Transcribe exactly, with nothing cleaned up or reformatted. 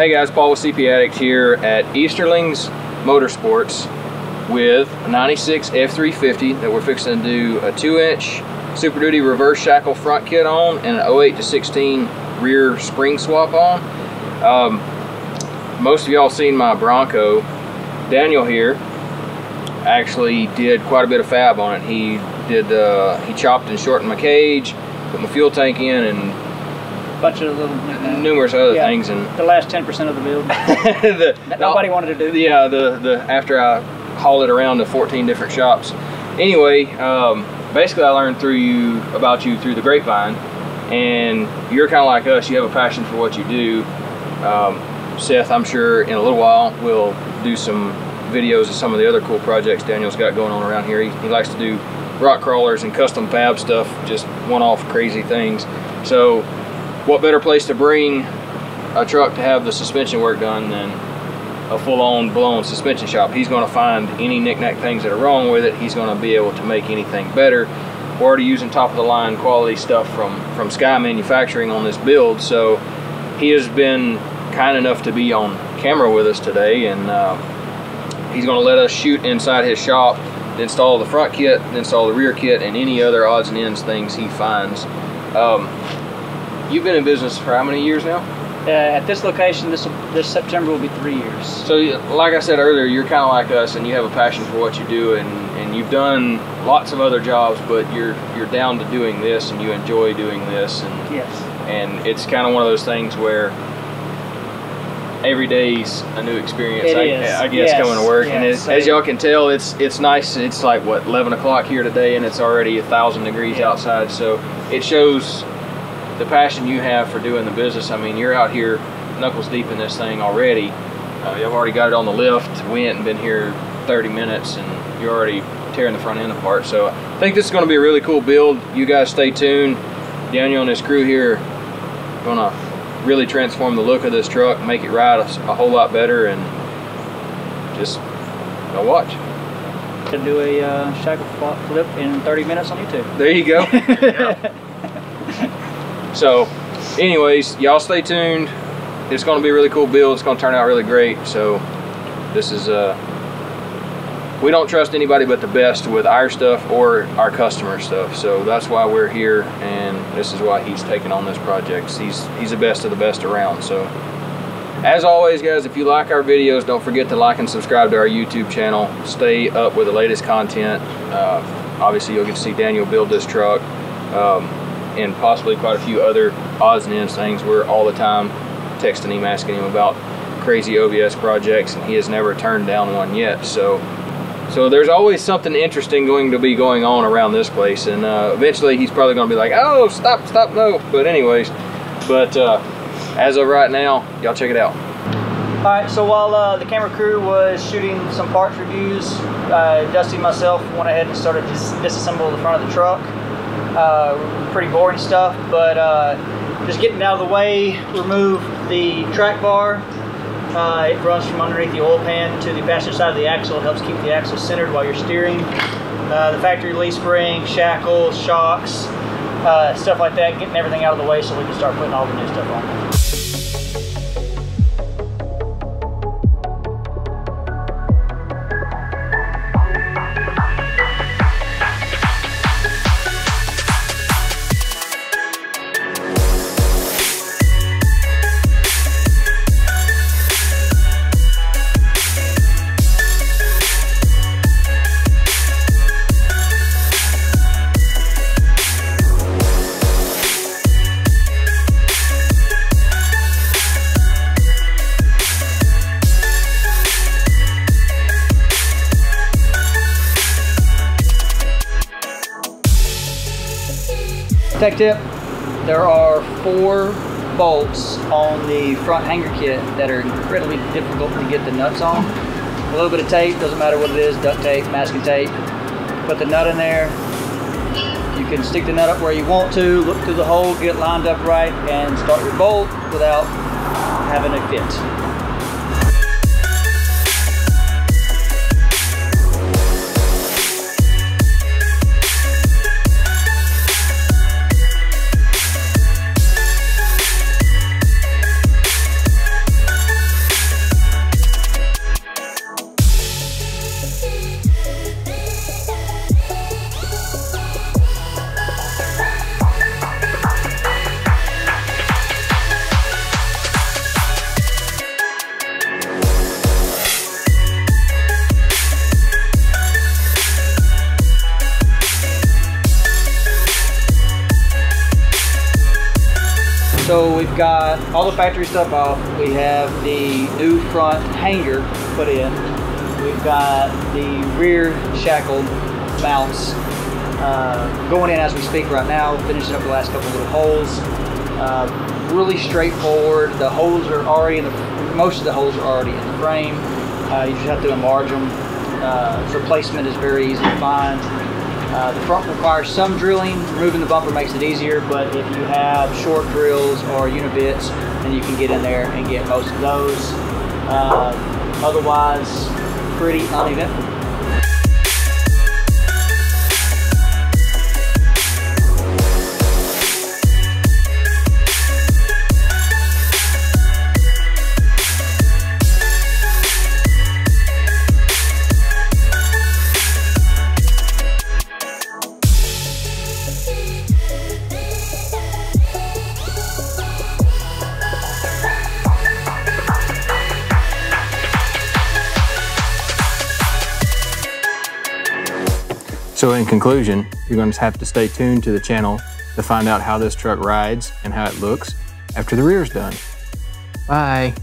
Hey guys, Paul with C P Addict here at Easterlings Motorsports with a ninety-six F three fifty that we're fixing to do a two inch Super Duty reverse shackle front kit on and an oh eight to sixteen rear spring swap on. Um, most of y'all seen my Bronco. Daniel here actually did quite a bit of fab on it. He did uh, he chopped and shortened my cage, put my fuel tank in, and bunch of little uh, numerous other yeah, things, and the last ten percent of the build the, that nobody all, wanted to do. Yeah, the the after I hauled it around to fourteen different shops. Anyway, um, basically, I learned through you about you through the grapevine, and you're kind of like us. You have a passion for what you do. Um, Seth, I'm sure in a little while we'll do some videos of some of the other cool projects Daniel's got going on around here. He, he likes to do rock crawlers and custom fab stuff, just one-off crazy things. So what better place to bring a truck to have the suspension work done than a full-on blown suspension shop? He's going to find any knick-knack things that are wrong with it. He's going to be able to make anything better. We're already using top-of-the-line quality stuff from from Sky Manufacturing on this build, so he has been kind enough to be on camera with us today, and uh, he's going to let us shoot inside his shop, install the front kit, install the rear kit, and any other odds and ends things he finds. Um, You've been in business for how many years now? Uh, at this location, this this September will be three years. So, like I said earlier, you're kind of like us, and you have a passion for what you do, and and you've done lots of other jobs, but you're you're down to doing this, and you enjoy doing this, and yes, and it's kind of one of those things where every day's a new experience. It I, is. I guess yes. Coming to work, yes. and it, as y'all can tell, it's it's nice. It's like what eleven o'clock here today, and it's already a thousand degrees yeah. outside, so it shows the passion you have for doing the business. I mean, you're out here knuckles deep in this thing already. Uh, you've already got it on the lift. We ain't been here thirty minutes and you're already tearing the front end apart. So I think this is going to be a really cool build. You guys stay tuned. Daniel and his crew here are going to really transform the look of this truck, make it ride a, a whole lot better, and just go watch. Can do a uh, shackle flip in thirty minutes on YouTube. There you go. There you go. So anyways, y'all stay tuned. It's going to be a really cool build. It's going to turn out really great. So this is uh we don't trust anybody but the best with our stuff or our customer stuff, so that's why we're here, and this is why he's taking on this project. He's he's the best of the best around. So as always, guys, if you like our videos, don't forget to like and subscribe to our YouTube channel. Stay up with the latest content. Uh, obviously you'll get to see Daniel build this truck, um, and possibly quite a few other odds and ends things. We're all the time texting him, asking him about crazy O B S projects, and he has never turned down one yet. So so there's always something interesting going to be going on around this place, and uh, eventually he's probably going to be like, oh, stop, stop, no. But anyways, but uh, as of right now, y'all check it out. All right, so while uh, the camera crew was shooting some parts reviews, uh, Dusty and myself went ahead and started to dis disassemble the front of the truck. Uh, pretty boring stuff, but uh, just getting out of the way, remove the track bar. Uh, it runs from underneath the oil pan to the passenger side of the axle. It helps keep the axle centered while you're steering. Uh, the factory leaf spring, shackles, shocks, uh, stuff like that, getting everything out of the way so we can start putting all the new stuff on. Tech tip, there are four bolts on the front hanger kit that are incredibly difficult to get the nuts on. A little bit of tape, doesn't matter what it is, duct tape, masking tape, put the nut in there. You can stick the nut up where you want to, look through the hole, get it lined up right, and start your bolt without having a fit. We've got all the factory stuff off. We have the new front hanger put in. We've got the rear shackle mounts uh, going in as we speak right now, finishing up the last couple little holes. Uh, really straightforward. The holes are already in the, most of the holes are already in the frame. Uh, you just have to enlarge them. Uh, so placement is very easy to find. Uh, the front requires some drilling. Removing the bumper makes it easier, but if you have short drills or unibits, then you can get in there and get most of those. Uh, otherwise, pretty uneventful. So in conclusion, you're going to have to stay tuned to the channel to find out how this truck rides and how it looks after the rear's done. Bye.